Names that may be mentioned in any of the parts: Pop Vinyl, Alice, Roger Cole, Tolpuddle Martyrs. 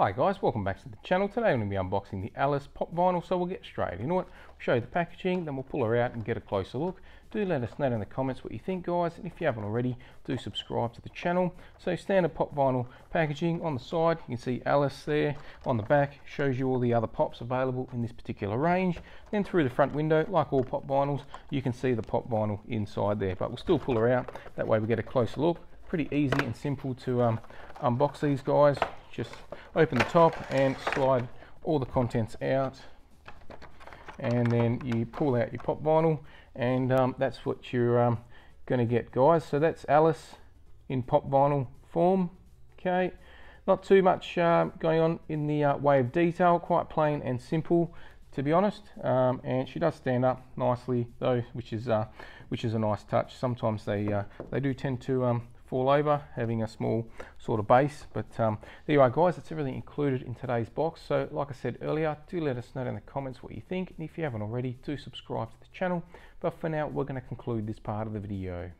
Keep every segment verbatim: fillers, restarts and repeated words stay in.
Hi guys, welcome back to the channel. Today I'm going to be unboxing the Alice Pop Vinyl, so we'll get straight into it. We'll show you the packaging, then we'll pull her out and get a closer look. Do let us know in the comments what you think, guys, and if you haven't already, do subscribe to the channel. So standard Pop Vinyl packaging on the side, you can see Alice there on the back, shows you all the other pops available in this particular range. Then through the front window, like all Pop Vinyls, you can see the Pop Vinyl inside there, but we'll still pull her out, that way we get a closer look. Pretty easy and simple to um, unbox these guys. Just open the top and slide all the contents out, and then you pull out your Pop Vinyl, and um, that's what you're um, gonna get, guys. So that's Alice in Pop Vinyl form. Okay, not too much uh, going on in the uh, way of detail, quite plain and simple, to be honest, um, and she does stand up nicely though, which is uh, which is a nice touch. Sometimes they uh, they do tend to um, fall over, having a small sort of base, but um, there you are, guys. It's everything included in today's box. So like I said earlier, do let us know in the comments what you think, and if you haven't already, do subscribe to the channel. But for now, we're going to conclude this part of the video.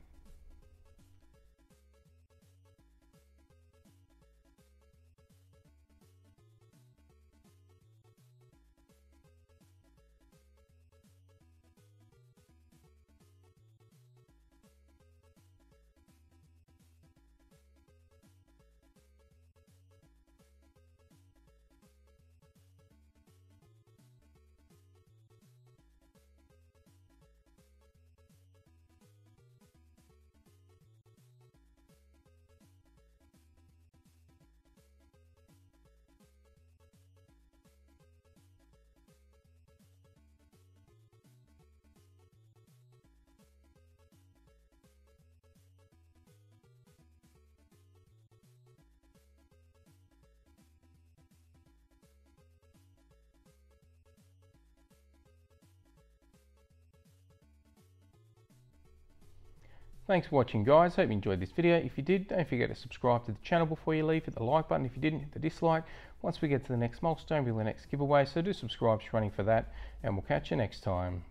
Thanks for watching, guys. Hope you enjoyed this video. If you did, don't forget to subscribe to the channel before you leave. Hit the like button. If you didn't, hit the dislike. Once we get to the next milestone, we'll do the next giveaway, so do subscribe. It's running for that, and we'll catch you next time.